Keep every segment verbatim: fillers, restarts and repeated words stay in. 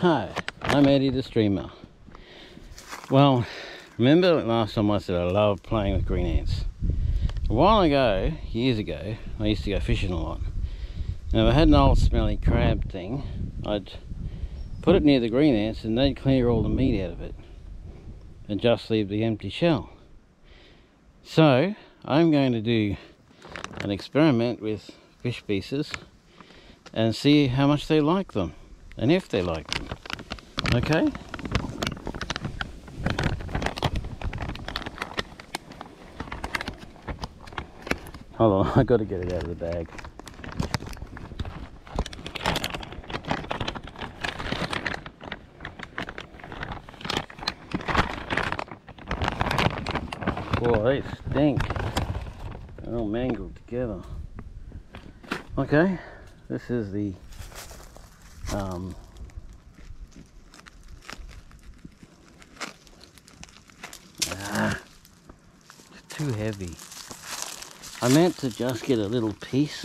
Hi, I'm Eddie the streamer. Well, remember last time I said I love playing with green ants? A while ago, years ago, I used to go fishing a lot. And if I had an old smelly crab thing, I'd put it near the green ants and they'd clear all the meat out of it and just leave the empty shell. So, I'm going to do an experiment with fish pieces and see how much they like them. And if they like them, okay? Hold on, I gotta get it out of the bag. Whoa, they stink. They're all mangled together. Okay, this is the Um, ah, it's too heavy. I meant to just get a little piece.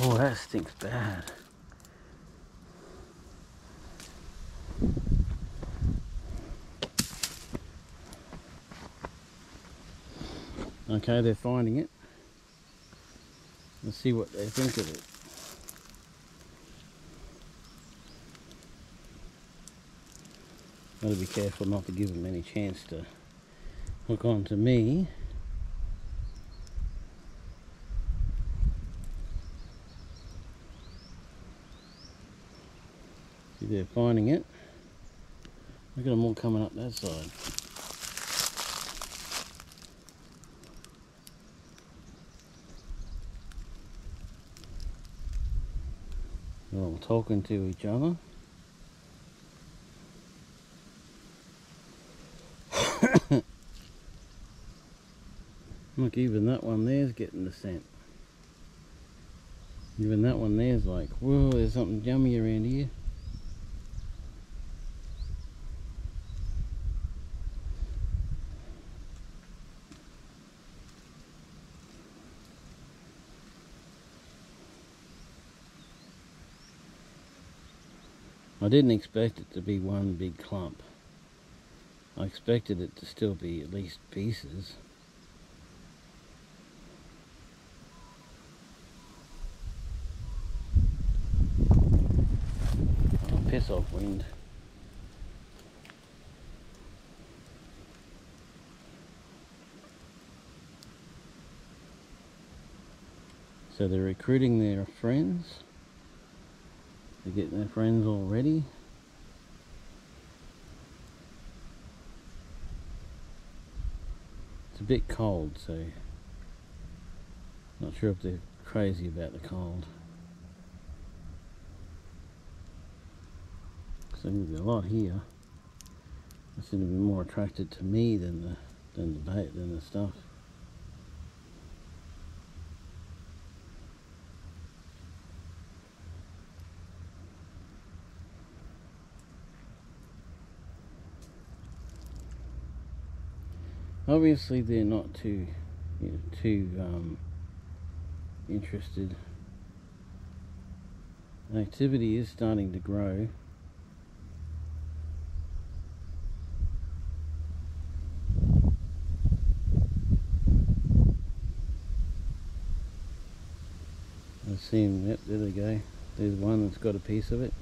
Oh, that stinks bad. Okay, they're finding it. Let's see what they think of it. Gotta be careful not to give them any chance to hook on to me. See, they're finding it. Look at them all coming up that side. They're all talking to each other. Look, even that one there's getting the scent. Even that one there's like, whoa, there's something yummy around here. I didn't expect it to be one big clump. I expected it to still be at least pieces. Oh, piss off, wind. So they're recruiting their friends. They're getting their friends all ready. It's a bit cold, so not sure if they're crazy about the cold. So there's gonna be a lot here. They seem to be more attracted to me than the than the bait than the stuff. Obviously they're not too, you know, too um, interested. The activity is starting to grow. I see him, yep, there they go. There's one that's got a piece of it.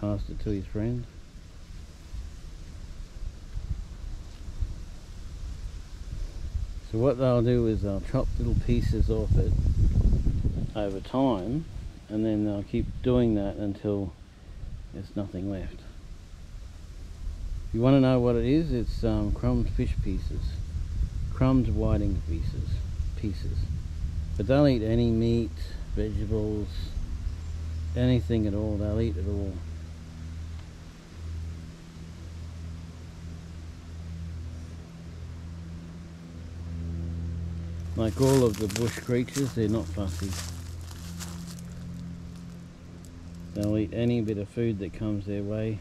Passed it to his friend. So what they'll do is they'll chop little pieces off it over time, and then they'll keep doing that until there's nothing left. If you want to know what it is, it's um, crumbed fish pieces. Crumbed whiting pieces. Pieces. But they'll eat any meat, vegetables, anything at all. They'll eat it all. Like all of the bush creatures, they're not fussy. They'll eat any bit of food that comes their way.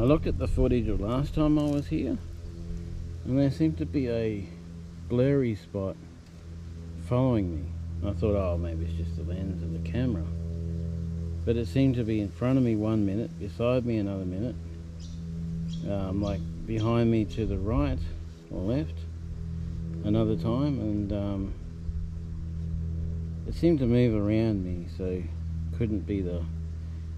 I looked at the footage of last time I was here, and there seemed to be a blurry spot following me. I thought, oh, maybe it's just the lens of the camera. But it seemed to be in front of me one minute, beside me another minute, um, like behind me to the right or left another time, and um, it seemed to move around me, so couldn't be the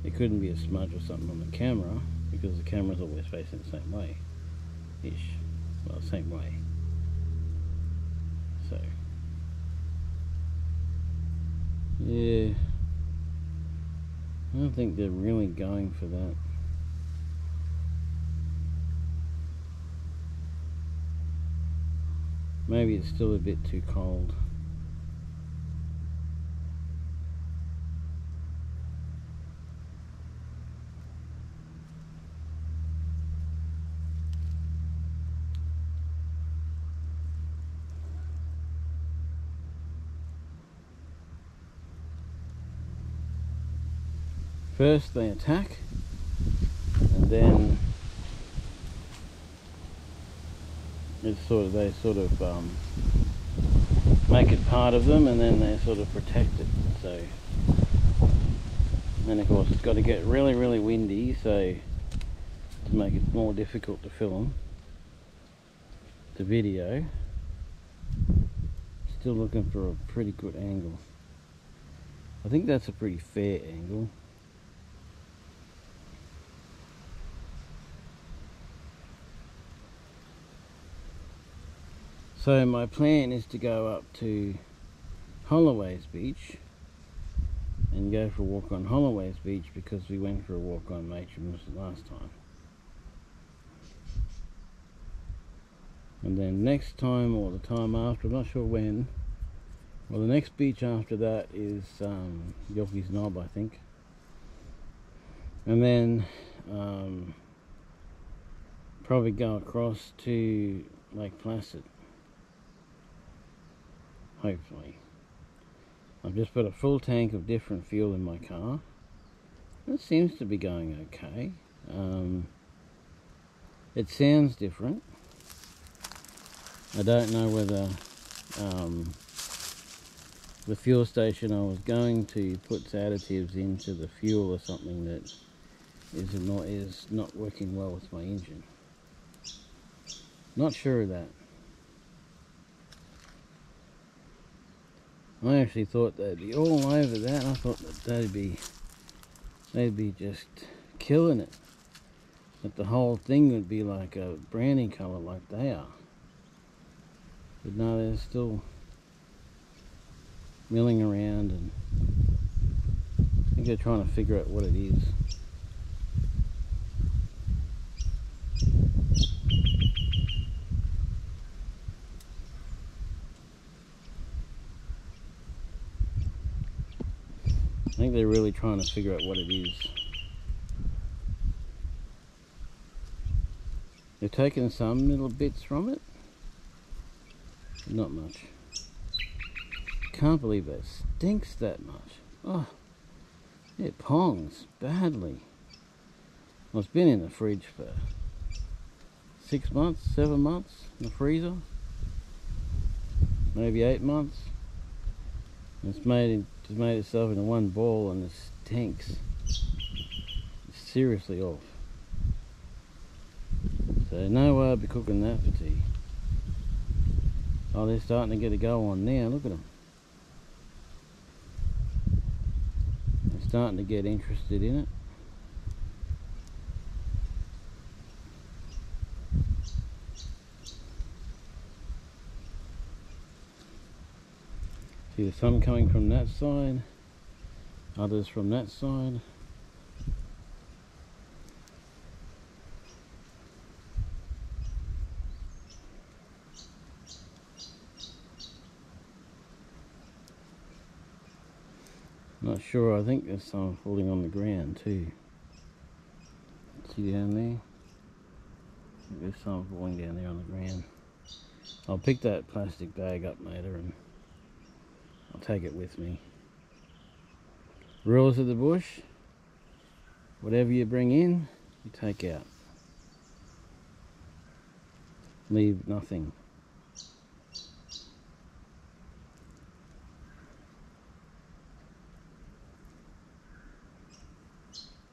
it couldn't be a smudge or something on the camera, because the camera's always facing the same way ish well same way so yeah, I don't think they're really going for that. Maybe it's still a bit too cold. First they attack, and then it's sort of, they sort of um, make it part of them, and then they sort of protect it. So, and of course it's got to get really, really windy, so to make it more difficult to film, the video. Still looking for a pretty good angle. I think that's a pretty fair angle. So my plan is to go up to Holloway's Beach and go for a walk on Holloway's Beach, because we went for a walk on Matrium last time. And then next time, or the time after, I'm not sure when, well, the next beach after that is um, Yorkey's Nob, I think. And then um, probably go across to Lake Placid. Hopefully. I've just put a full tank of different fuel in my car. It seems to be going okay. Um, it sounds different. I don't know whether um, the fuel station I was going to puts additives into the fuel or something that is not, is not working well with my engine. Not sure of that. I actually thought they'd be all over that. I thought that they'd be, they'd be just killing it. That the whole thing would be like a brownie colour, like they are. But no, they're still milling around, and I think they're trying to figure out what it is. I think they're really trying to figure out what it is. They've taken some little bits from it. Not much. Can't believe it stinks that much. Oh, it pongs badly. Well, it's been in the fridge for six months, seven months in the freezer. Maybe eight months. It's made in It's made itself into one ball, and it stinks. It's seriously off. So no way I'd be cooking that for tea. Oh, they're starting to get a go on now. Look at them. They're starting to get interested in it. See, there's some coming from that side, others from that side. Not sure, I think there's some falling on the ground too. See down there? I think there's some falling down there on the ground. I'll pick that plastic bag up later and I'll take it with me. Rules of the bush: whatever you bring in, you take out. leave nothing.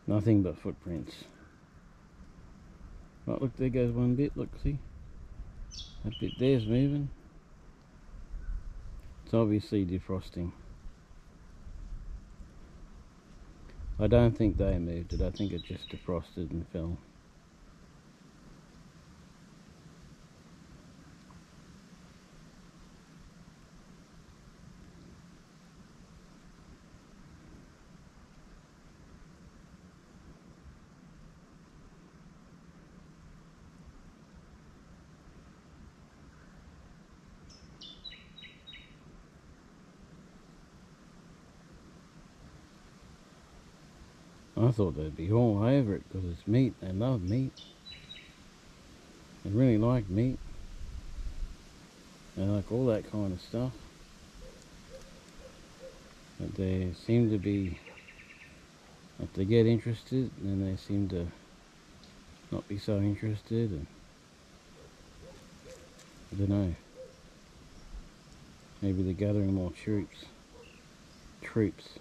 Nothing but footprints. Right, look, there goes one bit, look, see? That bit there's moving. It's obviously defrosting. I don't think they moved it, I think it just defrosted and fell. I thought they'd be all over it because it's meat. They love meat. They really like meat. They like all that kind of stuff. But they seem to be, if they get interested, then they seem to not be so interested. And I don't know. Maybe they're gathering more troops. Troops.